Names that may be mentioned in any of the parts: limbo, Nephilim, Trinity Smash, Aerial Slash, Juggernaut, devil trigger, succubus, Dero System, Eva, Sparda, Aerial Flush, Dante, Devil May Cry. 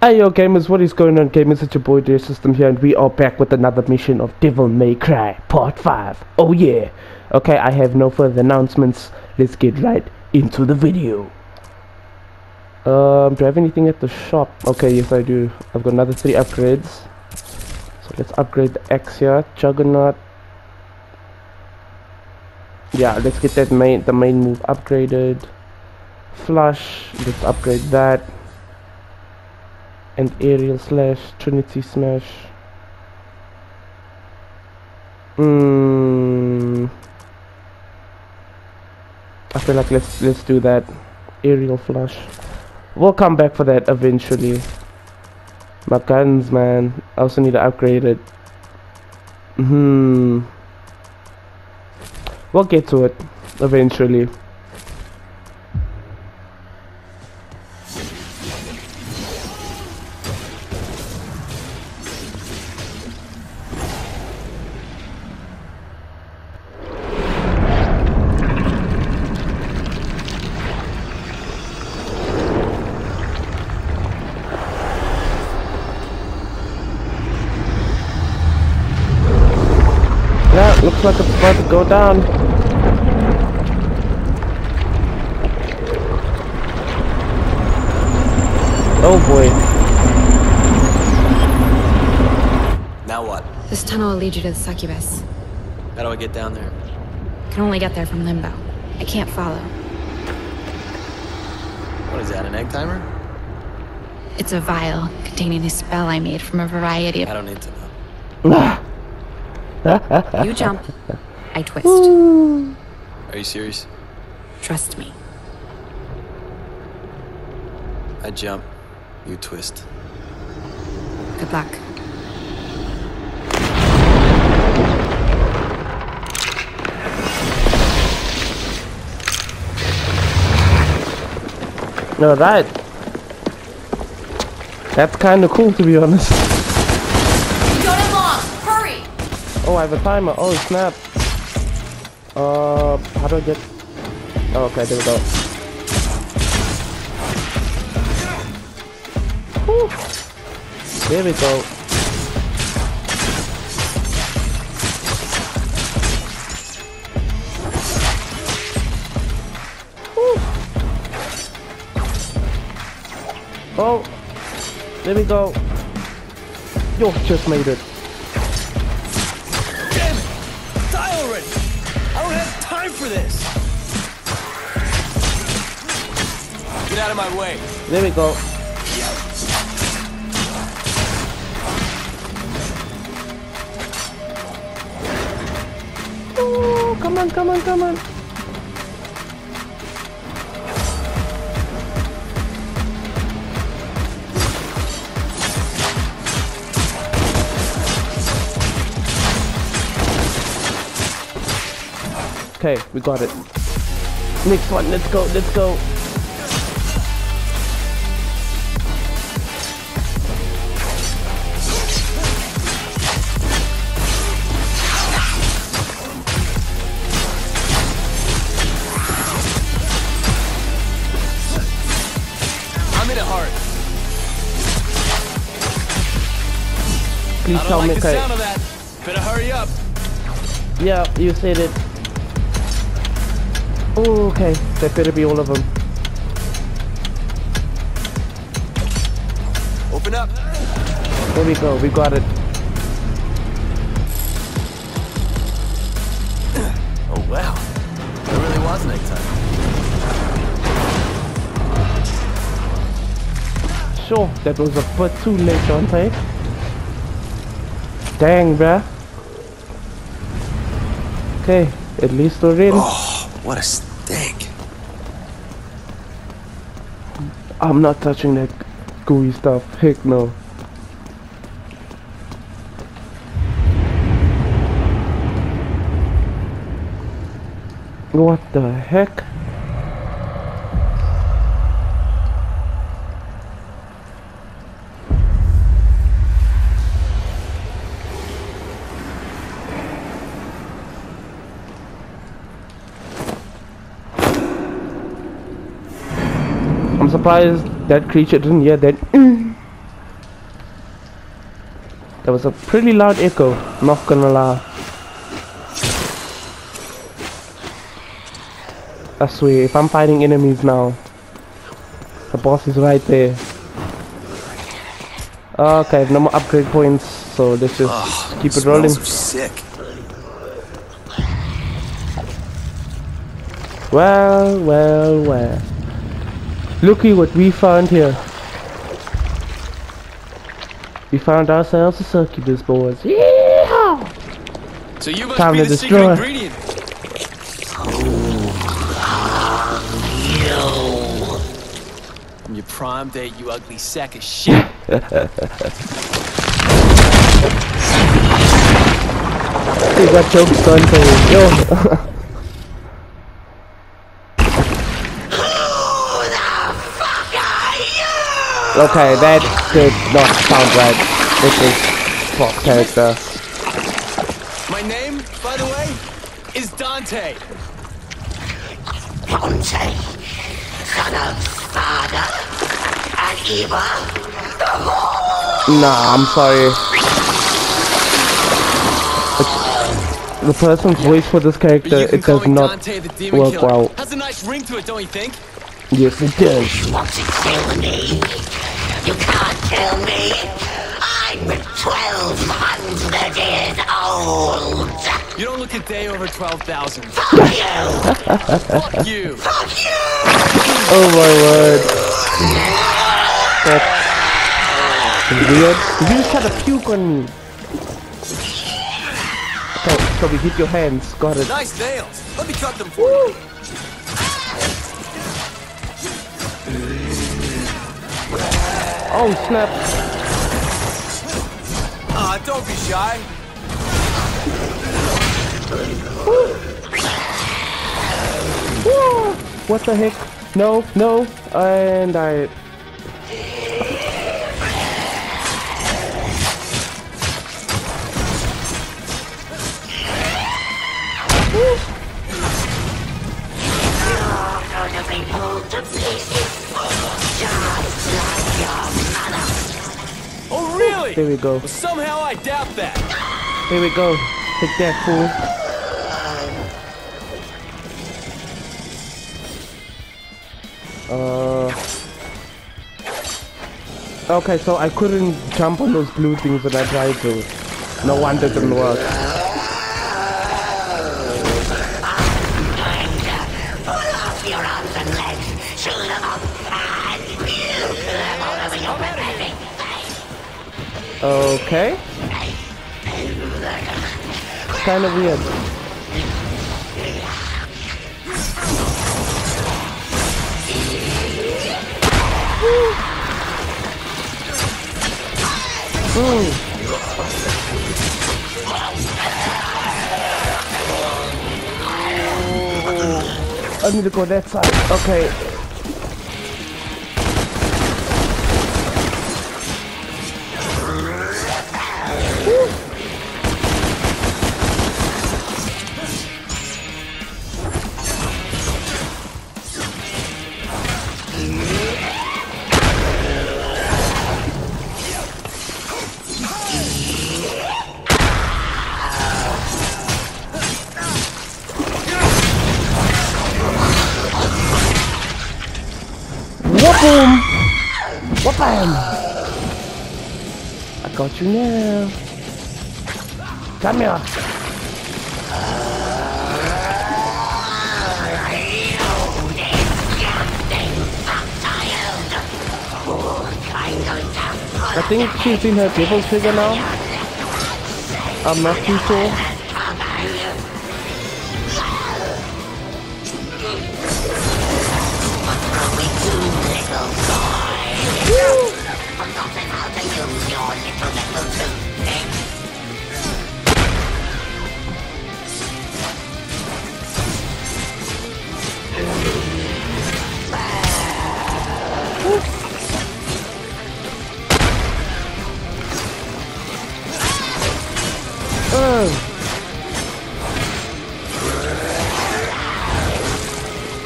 Hey yo gamers, what is going on gamers, it's your boy Dero System here and we are back with another mission of Devil May Cry Part 5. Oh yeah. Okay, I have no further announcements. Let's get right into the video. Do I have anything at the shop? Okay, yes I do. I've got another 3 upgrades. So let's upgrade the axe here. Juggernaut. Yeah, let's get that main move upgraded. Flush, let's upgrade that. And Aerial Slash, Trinity Smash. I feel like let's do that. Aerial Flush. We'll come back for that eventually. My guns, man. I also need to upgrade it. We'll get to it eventually. Looks like it's about to go down. Oh boy. Now what? This tunnel will lead you to the succubus. How do I get down there? I can only get there from limbo. I can't follow. What is that, an egg timer? It's a vial containing a spell I made from a variety of... I don't need to know. You jump, I twist. Ooh. Are you serious? Trust me. I jump, you twist. Good luck. No, that's kind of cool, to be honest. Oh, I have a timer. Oh, snap. How do I get... Oh, okay, there we go. Whew. There we go. Whew. Oh, there we go. Yo, just made it. For this. Get out of my way. There we go. Oh, come on, come on, come on. Okay, we got it. Next one, let's go, let's go. I'm in a heart. Please tell me, okay. Sound of that. Better hurry up. Yeah, you said it. Oh, okay, there better be all of them. Open up. There we go, we got it. Oh wow, there really was an egg timer. Sure, that was a bit too late, Dante. Dang, bruh. Okay, at least we're in. Oh, what a... I'm not touching that gooey stuff, heck no. What the heck? I'm surprised that creature didn't hear that. That was a pretty loud echo, not gonna lie. I swear, if I'm fighting enemies now, the boss is right there. Okay, no more upgrade points, so let's just keep it rolling. Sick. Well, well, well. Looky what we found here. We found ourselves a succubus, boys. Yeah! So you must be the secret ingredient. Your prime date, you ugly sack of shit. He got choked on for yo. Who the fuck are you? Okay, that did not sound right. This is pop character. My name, by the way, is Dante. Dante, son of Sparda. Eva, nah, I'm sorry. The person's voice for this character, it does not work well. Has a nice ring to it, don't you think? Yes, it does. What's it telling me? You can't tell me. I'm 1,200 years old. You don't look a day over 12,000. Fuck you! Fuck you! Fuck you! Oh my word! Weird. You just had a puke on me. So we hit your hands. Got it. Nice nails. Let me cut them for you. Oh snap! Ah, don't be shy. Woo. What the heck? No, no, and I. Oh really? There we go. Well, somehow I doubt that. There we go. Take that, fool. Okay, so I couldn't jump on those blue things that I tried to. No wonder it didn't work. Okay. It's kind of weird. I need to go that side. Okay. Whoop-bam! I got you now. Come here. I think she's in her devil trigger now. I'm not too sure.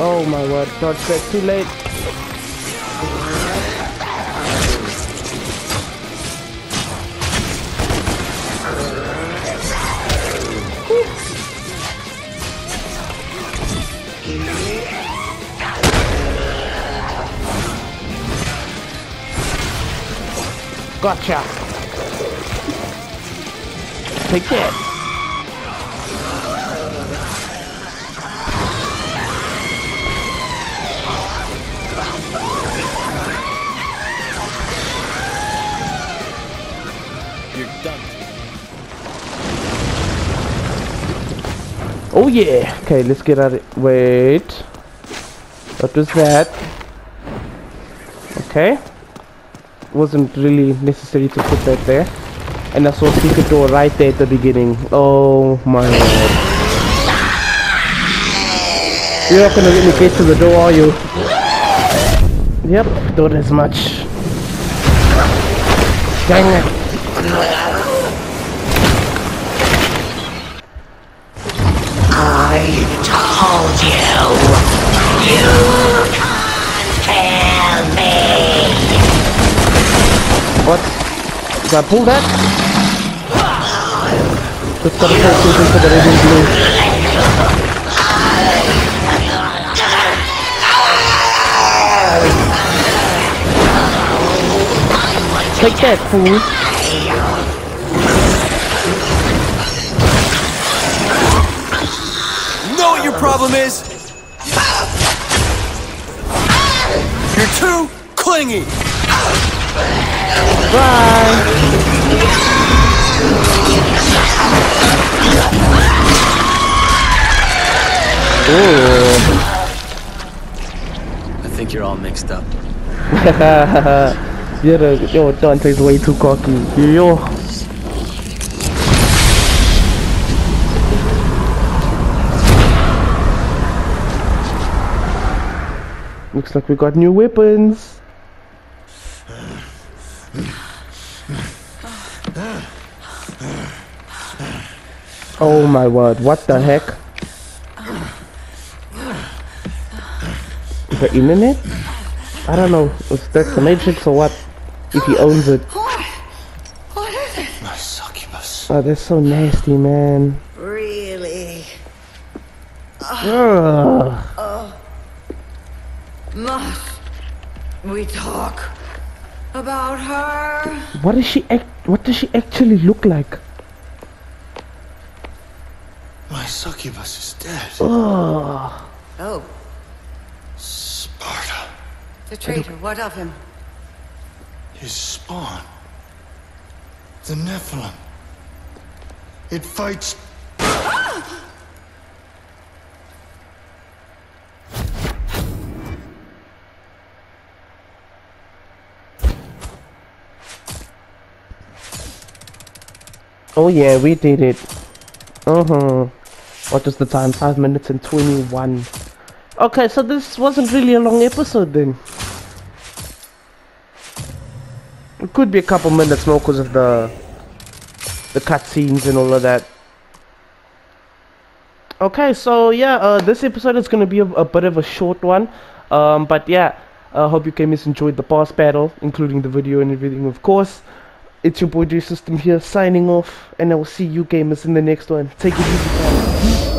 Oh my word, God, that's too late. Gotcha. Take that. Oh yeah! Okay, let's get out of it. Wait. What was that? Okay. Wasn't really necessary to put that there. And I saw a secret door right there at the beginning. Oh my lord. You're not gonna let me get to the door, are you? Yep, not as much. Dang it. Told you can't kill me. What? Did I pull that? Just gotta pull something so that I didn't lose. Take that, fool. Problem is, you're too clingy. Bye. Ooh. I think you're all mixed up. Yo, Dante's way too cocky. Yo. Looks like we got new weapons. Oh my word, what the heck? The internet? I don't know, is that the Matrix or what? If he owns it. What is it? My succubus. Oh, that's so nasty, man. Really? Ugh. Must we talk about her? What does she actually look like? My succubus is dead. Oh. Oh. Sparda. The traitor. What of him? His spawn. The Nephilim. It fights. Oh yeah, we did it. What is the time? 5 minutes and 21. Okay, so this wasn't really a long episode then. It could be a couple minutes more because of the cutscenes and all of that. Okay, so yeah, this episode is gonna be a bit of a short one, but yeah, I hope you guys enjoyed the boss battle, including the video and everything, of course. It's your boy Dero System here, signing off, and I will see you gamers in the next one. Take it easy, guys.